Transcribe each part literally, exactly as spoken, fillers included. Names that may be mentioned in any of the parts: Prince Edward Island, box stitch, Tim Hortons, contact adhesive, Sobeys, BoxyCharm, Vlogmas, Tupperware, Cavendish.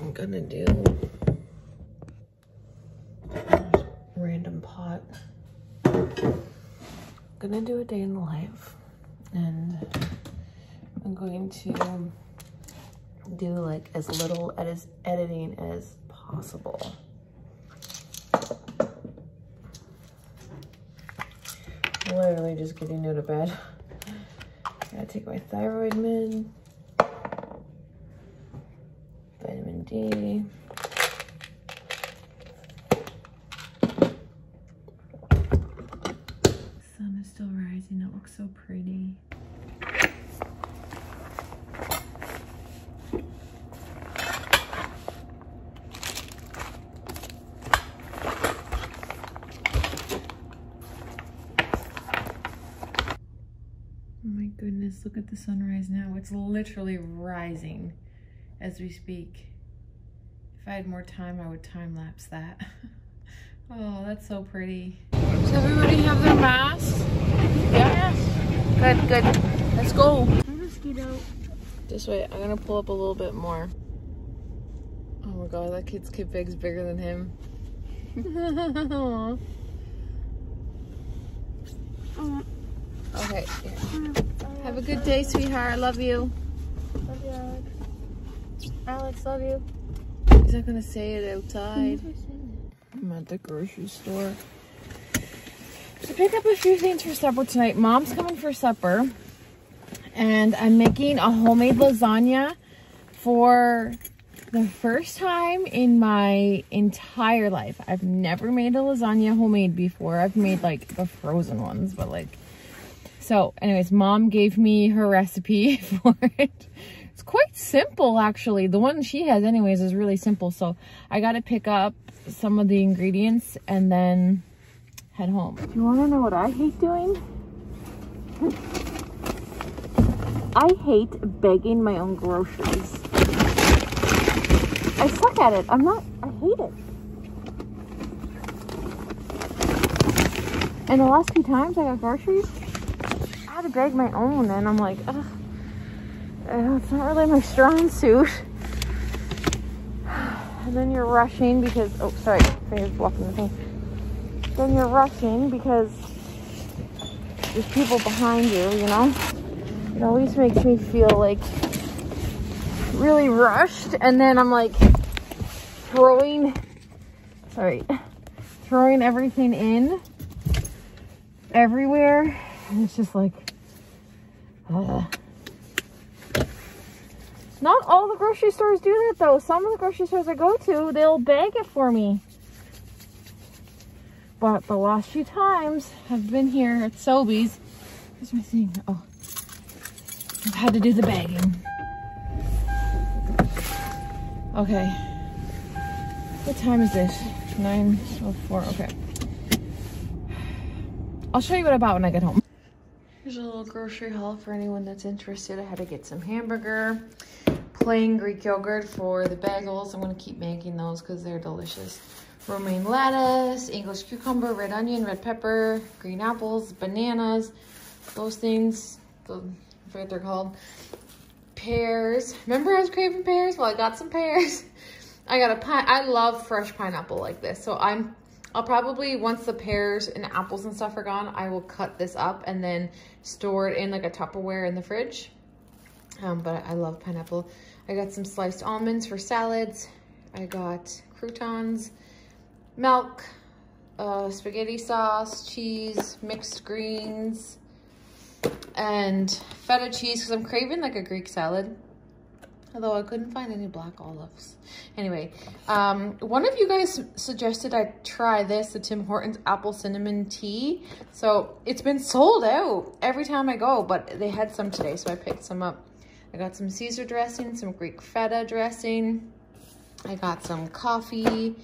I'm gonna do a random pot. I'm gonna do a day in the life, and I'm going to do like as little edit editing as possible. Literally just getting out of bed. I gotta take my thyroid med, vitamin D, the sun is still rising, it looks so pretty. Goodness, look at the sunrise now. It's literally rising as we speak. If I had more time, I would time lapse that. Oh, that's so pretty. Does everybody have their masks? Yeah? Good, good. Let's go. I'm gonna scoot out. Just wait, I'm gonna pull up a little bit more. Oh my god, that kid's kid bag's bigger than him. Aww. Aww. Okay. Here. Have a good day, sweetheart. I love you. Love you, Alex. Alex, love you. He's not gonna say it outside. I'm at the grocery store to pick up a few things for supper tonight. Mom's coming for supper, and I'm making a homemade lasagna for the first time in my entire life. I've never made a lasagna homemade before. I've made like the frozen ones, but like. So anyways, Mom gave me her recipe for it. It's quite simple, actually. The one she has anyways is really simple. So I got to pick up some of the ingredients and then head home. Do you want to know what I hate doing? I hate bagging my own groceries. I suck at it. I'm not, I hate it. And the last few times I got groceries, I had to bag my own, and I'm like, ugh, it's not really my strong suit. And then you're rushing because, oh, sorry, fingers blocking the thing. Then you're rushing because there's people behind you, you know? It always makes me feel like really rushed, and then I'm like throwing, sorry, throwing everything in everywhere. And it's just like, uh, not all the grocery stores do that though. Some of the grocery stores I go to, they'll bag it for me. But the last few times I've been here at Sobeys, here's my thing. Oh, I've had to do the bagging. Okay. What time is this? nine oh four, okay. I'll show you what I bought when I get home. Here's a little grocery haul for anyone that's interested. I had to get some hamburger, plain Greek yogurt for the bagels. I'm going to keep making those because they're delicious. Romaine lettuce, English cucumber, red onion, red pepper, green apples, bananas, those things. The, I forget what they're called. Pears. Remember I was craving pears? Well, I got some pears. I got a pine. I love fresh pineapple like this. So I'm I'll probably, once the pears and apples and stuff are gone, I will cut this up and then store it in like a Tupperware in the fridge. Um, but I love pineapple. I got some sliced almonds for salads. I got croutons, milk, uh, spaghetti sauce, cheese, mixed greens, and feta cheese because I'm craving like a Greek salad. Although I couldn't find any black olives. Anyway, um, one of you guys suggested I try this, the Tim Hortons apple cinnamon tea. So it's been sold out every time I go, but they had some today, so I picked some up. I got some Caesar dressing, some Greek feta dressing. I got some coffee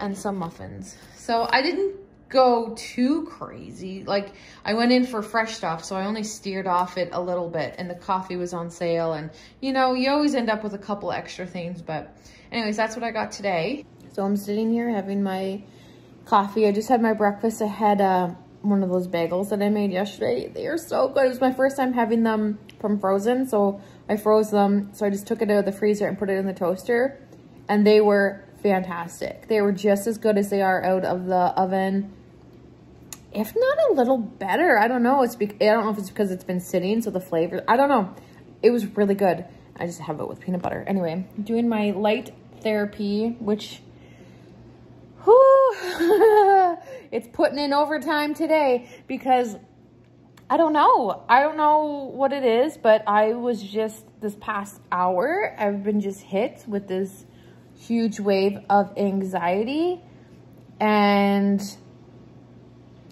and some muffins. So I didn't go too crazy. Like I went in for fresh stuff, so I only steered off it a little bit, and the coffee was on sale, and you know, you always end up with a couple extra things. But anyways, that's what I got today. So I'm sitting here having my coffee. I just had my breakfast. I had uh, one of those bagels that I made yesterday. They are so good. It was my first time having them from frozen, so I froze them. So I just took it out of the freezer and put it in the toaster. and they were fantastic. They were just as good as they are out of the oven, if not a little better. I don't know. It's be I don't know if it's because it's been sitting, so the flavor, I don't know. It was really good. I just have it with peanut butter. Anyway, doing my light therapy, which, whew, it's putting in overtime today because I don't know. I don't know what it is, but I was just, this past hour, I've been just hit with this huge wave of anxiety and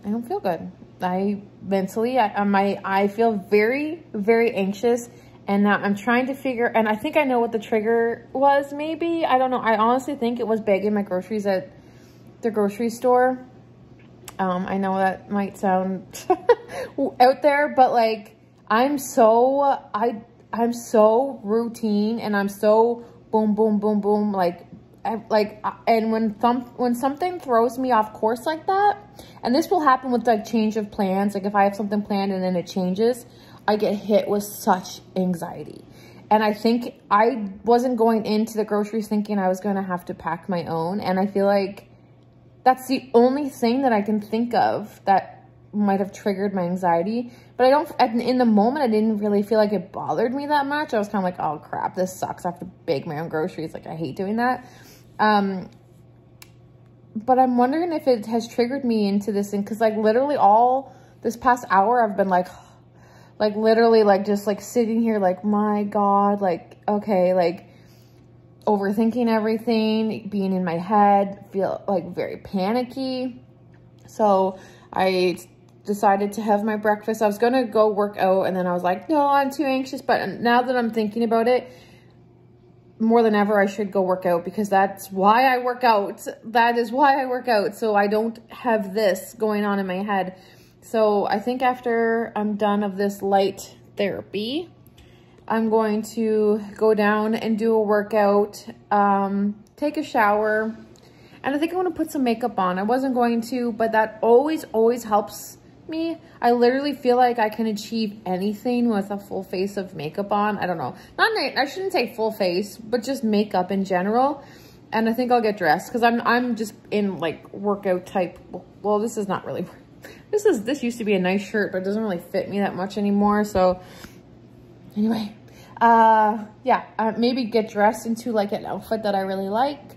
I don't feel good. I mentally, I, my, I feel very, very anxious, and now I'm trying to figure, and I think I know what the trigger was, maybe. I don't know. I honestly think it was bagging my groceries at the grocery store. Um, I know that might sound out there, but like, I'm so, I, I'm so routine and I'm so boom, boom, boom, boom. Like, I, like, and when some, when something throws me off course like that, and this will happen with like change of plans. Like if I have something planned and then it changes, I get hit with such anxiety. And I think I wasn't going into the groceries thinking I was going to have to pack my own. And I feel like that's the only thing that I can think of that might have triggered my anxiety. But I don't, in the moment, I didn't really feel like it bothered me that much. I was kind of like, oh crap, this sucks. I have to bake my own groceries. Like I hate doing that. Um, but I'm wondering if it has triggered me into this thing. Cause like literally all this past hour, I've been like, like literally like just like sitting here, like, my God, like, okay. Like overthinking everything, being in my head, feel like very panicky. So I decided to have my breakfast. I was going to go work out and then I was like, no, I'm too anxious. But now that I'm thinking about it, more than ever, I should go work out because that's why I work out. That is why I work out. So I don't have this going on in my head. So I think after I'm done of this light therapy, I'm going to go down and do a workout, um, take a shower. And I think I want to put some makeup on. I wasn't going to, but that always, always helps me. I literally feel like I can achieve anything with a full face of makeup on. I don't know. Not, I shouldn't say full face, but just makeup in general. And I think I'll get dressed because I'm, I'm just in like workout type. Well, this is not really, this is, this used to be a nice shirt, but it doesn't really fit me that much anymore. So anyway, uh, yeah, uh, maybe get dressed into like an outfit that I really like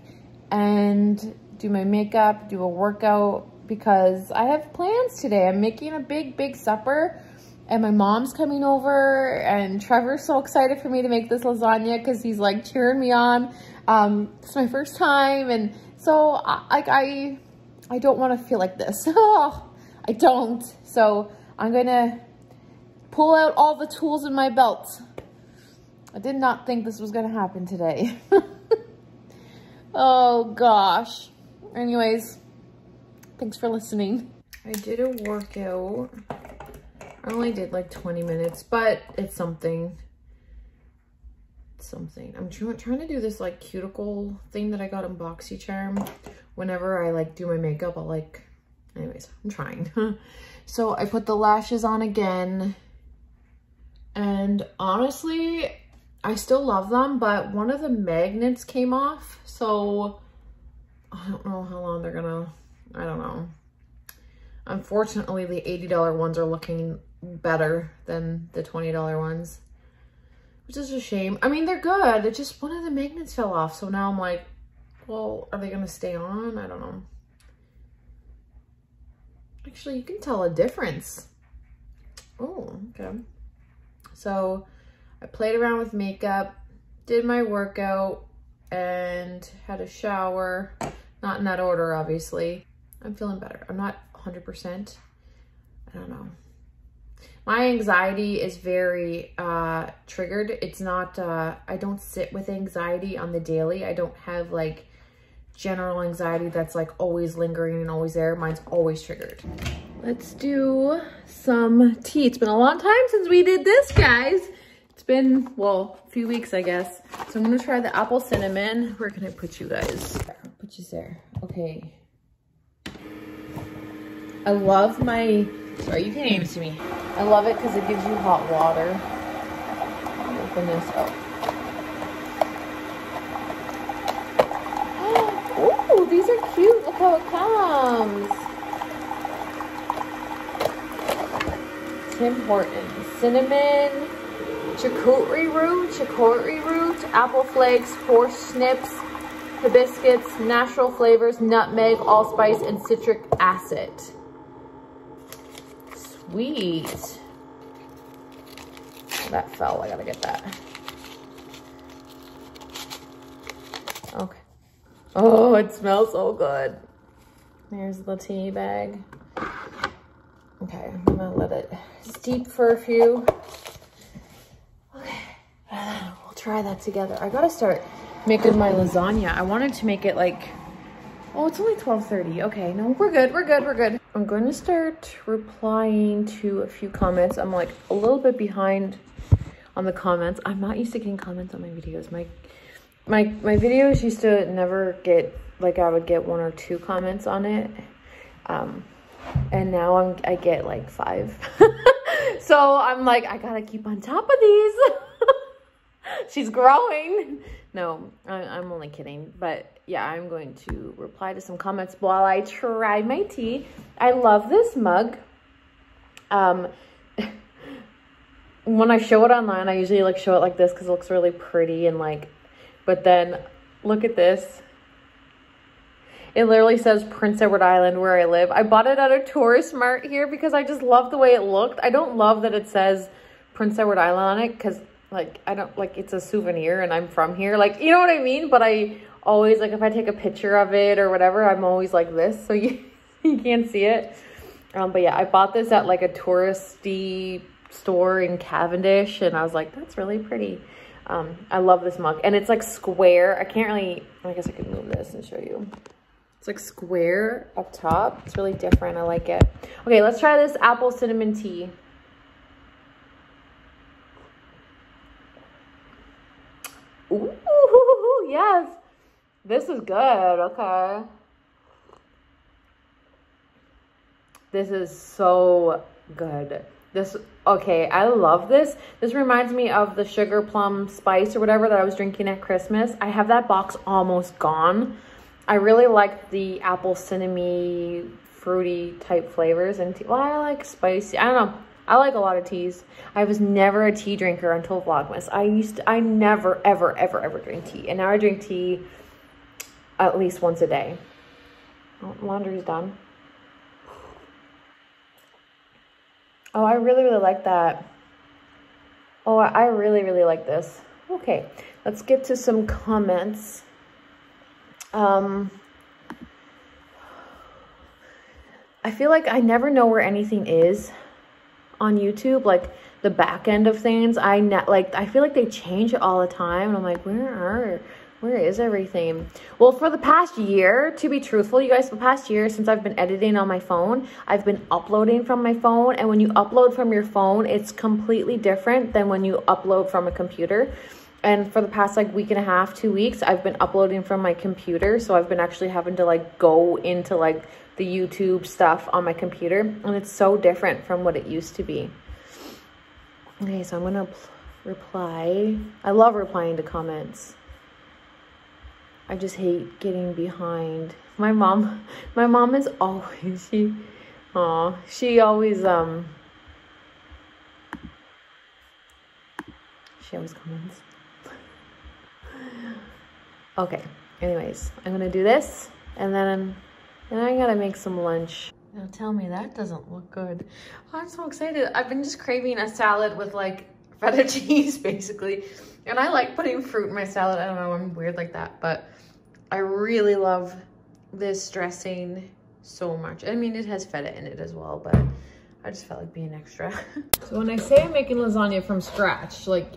and do my makeup, do a workout because I have plans today. I'm making a big, big supper and my mom's coming over and Trevor's so excited for me to make this lasagna because he's like cheering me on. Um, it's my first time. And so I, I, I don't want to feel like this. I don't. So I'm going to pull out all the tools in my belt. I did not think this was going to happen today. Oh gosh. Anyways, thanks for listening. I did a workout. I only did like twenty minutes, but it's something. It's something. I'm try trying to do this like cuticle thing that I got on BoxyCharm. Whenever I like do my makeup, I'll like, anyways, I'm trying. So I put the lashes on again. And honestly, I still love them, but one of the magnets came off, so I don't know how long they're gonna, I don't know. Unfortunately, the eighty dollar ones are looking better than the twenty dollar ones, which is a shame. I mean, they're good. It's just one of the magnets fell off, so now I'm like, well, are they gonna stay on? I don't know. Actually, you can tell a difference. Oh, okay. So I played around with makeup, did my workout, and had a shower. Not in that order, obviously. I'm feeling better. I'm not one hundred percent. I don't know. My anxiety is very uh, triggered. It's not, uh, I don't sit with anxiety on the daily. I don't have like general anxiety that's like always lingering and always there. Mine's always triggered. Let's do some tea. It's been a long time since we did this, guys. It's been, well, a few weeks, I guess. So I'm gonna try the apple cinnamon. Where can I put you guys? I'll put you there. Okay. I love my, sorry, you can't even see me. I love it because it gives you hot water. Open this up. how it comes. Tim Hortons. Cinnamon, chicory root, chicory root, apple flakes, horse snips, hibiscus, natural flavors, nutmeg, allspice, and citric acid. Sweet. That fell. I gotta get that. Okay. Oh, it smells so good. There's the tea bag. Okay, I'm gonna let it steep for a few. Okay, we'll try that together. I gotta start making my lasagna. I wanted to make it like, oh, it's only twelve thirty. Okay, no, we're good, we're good, we're good. I'm gonna start replying to a few comments. I'm like a little bit behind on the comments. I'm not used to getting comments on my videos. My, my, my videos used to never get, like I would get one or two comments on it. Um, And now I'm, I get like five. So I'm like, I gotta keep on top of these. She's growing. No, I, I'm only kidding. But yeah, I'm going to reply to some comments while I try my tea. I love this mug. Um, when I show it online, I usually like show it like this because it looks really pretty and like, but then look at this. It literally says Prince Edward Island, where I live. I bought it at a tourist mart here because I just love the way it looked. I don't love that it says Prince Edward Island on it because, like, I don't, like, it's a souvenir and I'm from here. Like, you know what I mean? But I always, like, if I take a picture of it or whatever, I'm always like this. So you, you can't see it. Um, but, yeah, I bought this at, like, a touristy store in Cavendish. And I was like, that's really pretty. Um, I love this mug. And it's, like, square. I can't really, I guess I could move this and show you. It's like square up top. It's really different. I like it. Okay, let's try this apple cinnamon tea. Ooh, yes. This is good. Okay. This is so good. This, okay, I love this. This reminds me of the sugar plum spice or whatever that I was drinking at Christmas. I have that box almost gone. I really like the apple cinnamon fruity type flavors and tea. Well, I like spicy. I don't know. I like a lot of teas. I was never a tea drinker until Vlogmas. I used to, I never, ever, ever, ever drink tea. And now I drink tea at least once a day. Oh, laundry's done. Oh, I really, really like that. Oh, I really, really like this. Okay, let's get to some comments. Um, I feel like I never know where anything is on YouTube, like the back end of things. I net like, I feel like they change it all the time. And I'm like, where are, where is everything? Well, for the past year, to be truthful, you guys, for the past year, since I've been editing on my phone, I've been uploading from my phone. And when you upload from your phone, it's completely different than when you upload from a computer. And for the past like week and a half, two weeks, I've been uploading from my computer. So I've been actually having to like go into like the YouTube stuff on my computer. And it's so different from what it used to be. Okay, so I'm going to reply. I love replying to comments. I just hate getting behind. My mom, my mom is always, she, aw, she always, um, she always comments. Okay, anyways, I'm gonna do this and then then I gotta make some lunch. Now tell me that doesn't look good. Oh, I'm so excited. I've been just craving a salad with like feta cheese basically. And I like putting fruit in my salad. I don't know, I'm weird like that, but I really love this dressing so much. I mean, it has feta in it as well, but I just felt like being extra. So when I say I'm making lasagna from scratch, like,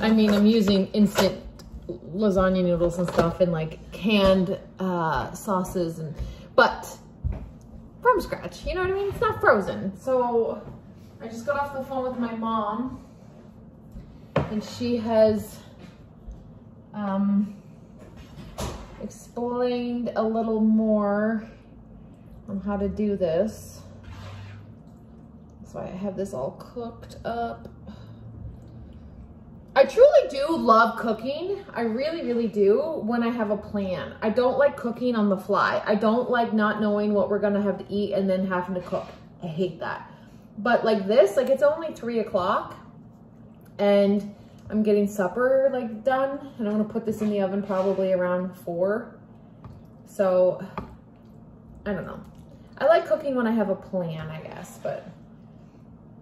I mean, I'm using instant lasagna noodles and stuff and like canned uh sauces and but from scratch, you know what I mean? It's not frozen. So I just got off the phone with my mom and she has um explained a little more on how to do this. That's why I have this all cooked up. I truly do love cooking. I really, really do when I have a plan. I don't like cooking on the fly. I don't like not knowing what we're gonna have to eat and then having to cook. I hate that. But like this, like it's only three o'clock and I'm getting supper like done, and I'm gonna put this in the oven probably around four. So I don't know. I like cooking when I have a plan, I guess, but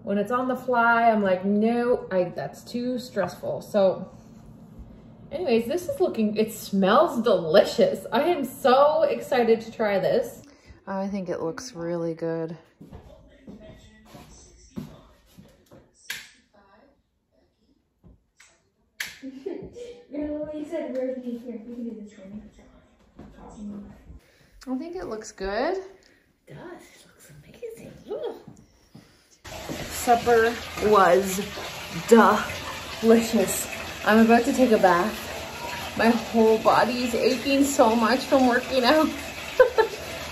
when it's on the fly, I'm like, no, I, that's too stressful. So anyways, this is looking, it smells delicious. I am so excited to try this. I think it looks really good. I think it looks good. It does. It looks amazing. Ooh. Supper was delicious. I'm about to take a bath. My whole body is aching so much from working out.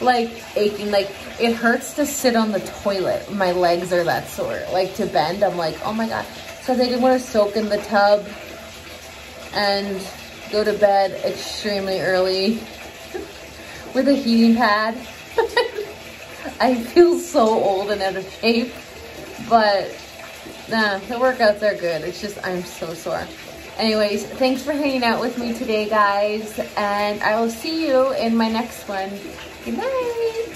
Like aching, like it hurts to sit on the toilet. My legs are that sore. Like to bend, I'm like, oh my God. So they didn't want to soak in the tub and go to bed extremely early with a heating pad. I feel so old and out of shape, but nah, the workouts are good. It's just, I'm so sore. Anyways, thanks for hanging out with me today, guys, and I will see you in my next one. Goodbye.